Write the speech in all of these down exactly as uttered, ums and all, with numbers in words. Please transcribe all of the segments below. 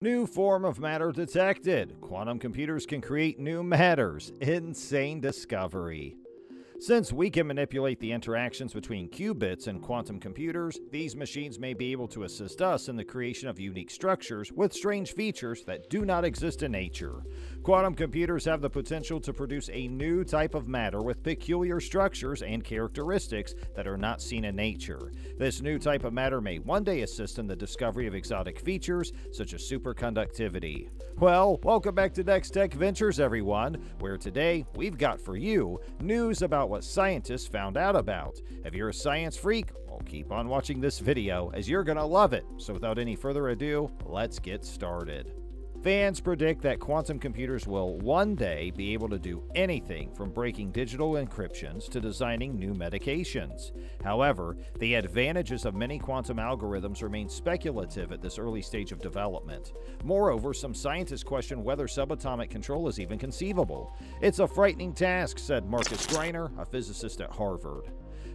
New form of matter detected. Quantum computers can create new matters. Insane discovery. Since we can manipulate the interactions between qubits and quantum computers, these machines may be able to assist us in the creation of unique structures with strange features that do not exist in nature. Quantum computers have the potential to produce a new type of matter with peculiar structures and characteristics that are not seen in nature. This new type of matter may one day assist in the discovery of exotic features such as superconductivity. Well, welcome back to NexTech Ventures, everyone, where today we've got for you news about what scientists found out about. If you're a science freak, well, keep on watching this video as you're gonna love it. So without any further ado, let's get started. Fans predict that quantum computers will one day be able to do anything from breaking digital encryptions to designing new medications. However, the advantages of many quantum algorithms remain speculative at this early stage of development. Moreover, some scientists question whether subatomic control is even conceivable. "It's a frightening task," said Markus Greiner, a physicist at Harvard.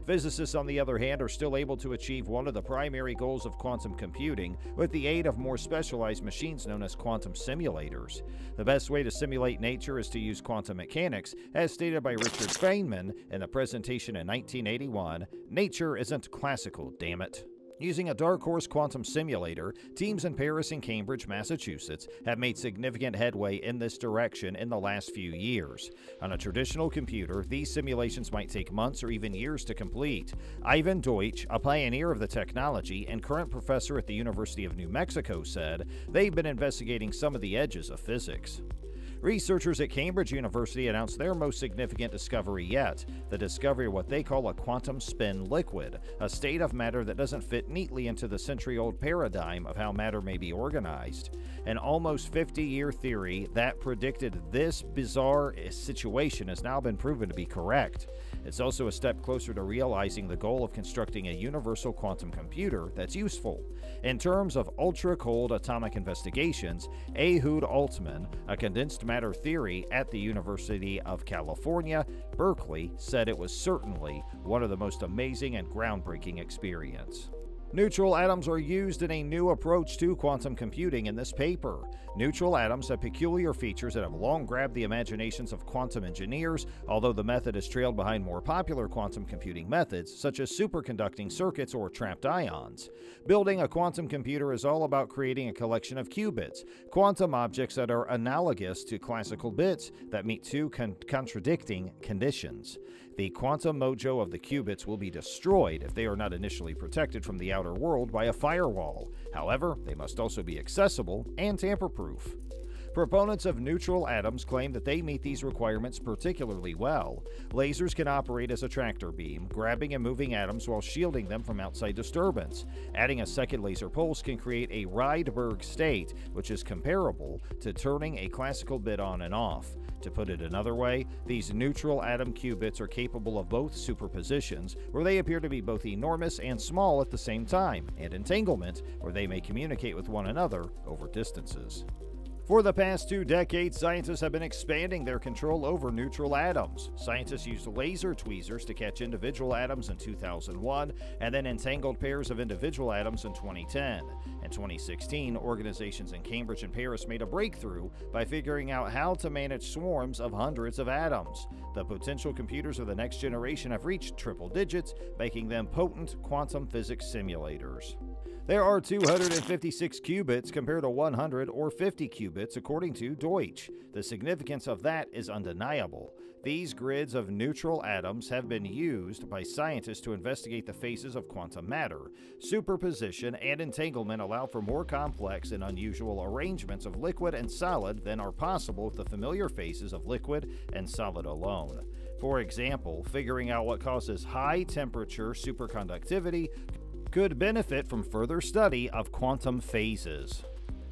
Physicists, on the other hand, are still able to achieve one of the primary goals of quantum computing with the aid of more specialized machines known as quantum simulators. The best way to simulate nature is to use quantum mechanics, as stated by Richard Feynman in a presentation in nineteen eighty-one, "Nature isn't classical, damn it." Using a dark horse quantum simulator, teams in Paris and Cambridge, Massachusetts, have made significant headway in this direction in the last few years. On a traditional computer, these simulations might take months or even years to complete. Ivan Deutsch, a pioneer of the technology and current professor at the University of New Mexico, said they've been investigating some of the edges of physics. Researchers at Cambridge University announced their most significant discovery yet, the discovery of what they call a quantum spin liquid, a state of matter that doesn't fit neatly into the century-old paradigm of how matter may be organized. An almost fifty-year theory that predicted this bizarre situation has now been proven to be correct. It's also a step closer to realizing the goal of constructing a universal quantum computer that's useful. In terms of ultra-cold atomic investigations, Ehud Altman, a condensed matter Matter theory at the University of California, Berkeley, said it was certainly one of the most amazing and groundbreaking experiences. Neutral atoms are used in a new approach to quantum computing in this paper. Neutral atoms have peculiar features that have long grabbed the imaginations of quantum engineers, although the method is trailed behind more popular quantum computing methods, such as superconducting circuits or trapped ions. Building a quantum computer is all about creating a collection of qubits, quantum objects that are analogous to classical bits that meet two con- contradicting conditions. The quantum mojo of the qubits will be destroyed if they are not initially protected from the outer world by a firewall. However, they must also be accessible and tamper-proof. Proponents of neutral atoms claim that they meet these requirements particularly well. Lasers can operate as a tractor beam, grabbing and moving atoms while shielding them from outside disturbance. Adding a second laser pulse can create a Rydberg state, which is comparable to turning a classical bit on and off. To put it another way, these neutral atom qubits are capable of both superpositions, where they appear to be both enormous and small at the same time, and entanglement, where they may communicate with one another over distances. For the past two decades, scientists have been expanding their control over neutral atoms. Scientists used laser tweezers to catch individual atoms in two thousand one, and then entangled pairs of individual atoms in twenty ten. In twenty sixteen, organizations in Cambridge and Paris made a breakthrough by figuring out how to manage swarms of hundreds of atoms. The potential computers of the next generation have reached triple digits, making them potent quantum physics simulators. There are two hundred fifty-six qubits compared to one hundred or fifty qubits, according to Deutsch. The significance of that is undeniable. These grids of neutral atoms have been used by scientists to investigate the phases of quantum matter. Superposition and entanglement allow for more complex and unusual arrangements of liquid and solid than are possible with the familiar phases of liquid and solid alone. For example, figuring out what causes high-temperature superconductivity could benefit from further study of quantum phases.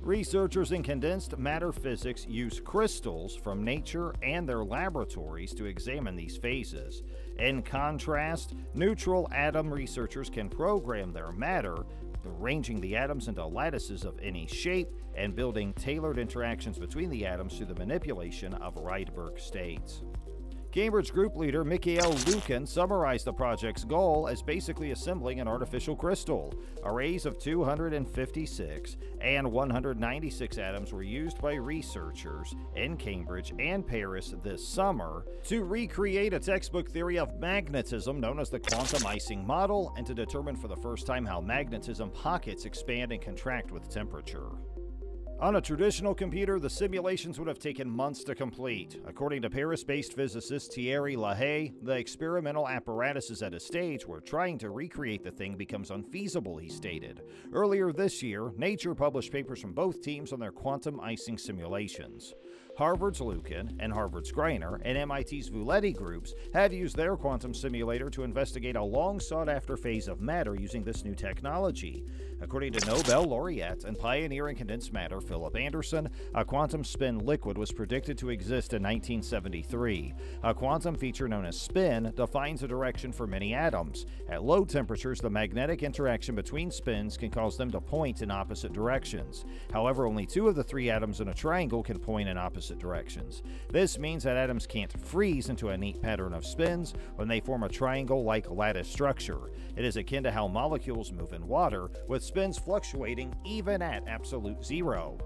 Researchers in condensed matter physics use crystals from nature and their laboratories to examine these phases. In contrast, neutral atom researchers can program their matter, arranging the atoms into lattices of any shape and building tailored interactions between the atoms through the manipulation of Rydberg states. Cambridge group leader Mikhail Lukin summarized the project's goal as basically assembling an artificial crystal. Arrays of two hundred fifty-six and one hundred ninety-six atoms were used by researchers in Cambridge and Paris this summer to recreate a textbook theory of magnetism known as the quantum icing model, and to determine for the first time how magnetism pockets expand and contract with temperature. On a traditional computer, the simulations would have taken months to complete. According to Paris-based physicist Thierry Lahaye, the experimental apparatuses at a stage where trying to recreate the thing becomes unfeasible, he stated. Earlier this year, Nature published papers from both teams on their quantum icing simulations. Harvard's Lukin and Harvard's Greiner and M I T's Vuletti groups have used their quantum simulator to investigate a long-sought-after phase of matter using this new technology. According to Nobel laureate and pioneer in condensed matter Philip Anderson, a quantum spin liquid was predicted to exist in nineteen seventy-three. A quantum feature known as spin defines a direction for many atoms. At low temperatures, the magnetic interaction between spins can cause them to point in opposite directions. However, only two of the three atoms in a triangle can point in opposite directions. This means that atoms can't freeze into a neat pattern of spins when they form a triangle-like lattice structure. It is akin to how molecules move in water, with spins fluctuating even at absolute zero.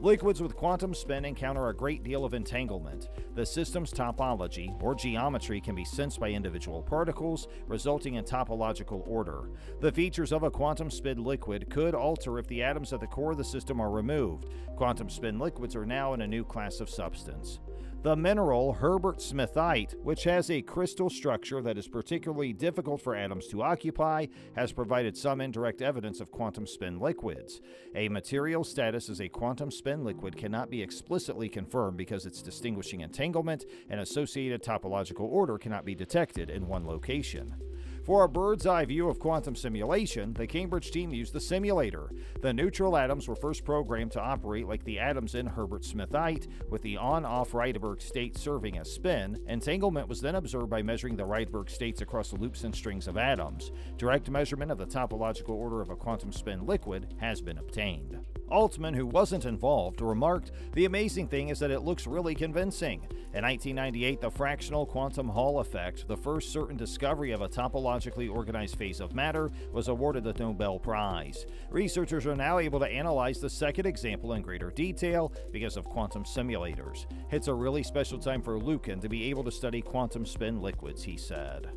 Liquids with quantum spin encounter a great deal of entanglement. The system's topology, or geometry, can be sensed by individual particles, resulting in topological order. The features of a quantum spin liquid could alter if the atoms at the core of the system are removed. Quantum spin liquids are now in a new class of substance. The mineral Herbertsmithite, which has a crystal structure that is particularly difficult for atoms to occupy, has provided some indirect evidence of quantum spin liquids. A material status as a quantum spin liquid cannot be explicitly confirmed because its distinguishing entanglement and associated topological order cannot be detected in one location. For a bird's-eye view of quantum simulation, the Cambridge team used the simulator. The neutral atoms were first programmed to operate like the atoms in Herbertsmithite, with the on-off Rydberg state serving as spin. Entanglement was then observed by measuring the Rydberg states across loops and strings of atoms. Direct measurement of the topological order of a quantum spin liquid has been obtained. Altman, who wasn't involved, remarked, "The amazing thing is that it looks really convincing." In nineteen ninety-eight, the fractional quantum Hall effect, the first certain discovery of a topologically organized phase of matter, was awarded the Nobel Prize. Researchers are now able to analyze the second example in greater detail because of quantum simulators. "It's a really special time for Lukin to be able to study quantum spin liquids," he said.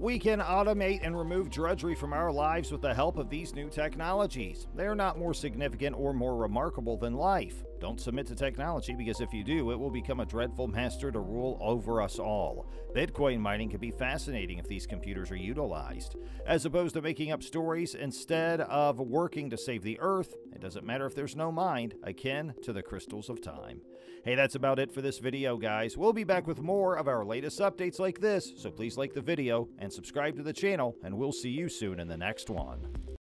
We can automate and remove drudgery from our lives with the help of these new technologies. They are not more significant or more remarkable than life. Don't submit to technology, because if you do, it will become a dreadful master to rule over us all. Bitcoin mining could be fascinating if these computers are utilized. As opposed to making up stories, instead of working to save the Earth, it doesn't matter if there's no mind, akin to the crystals of time. Hey, that's about it for this video, guys. We'll be back with more of our latest updates like this, so please like the video and subscribe to the channel, and we'll see you soon in the next one.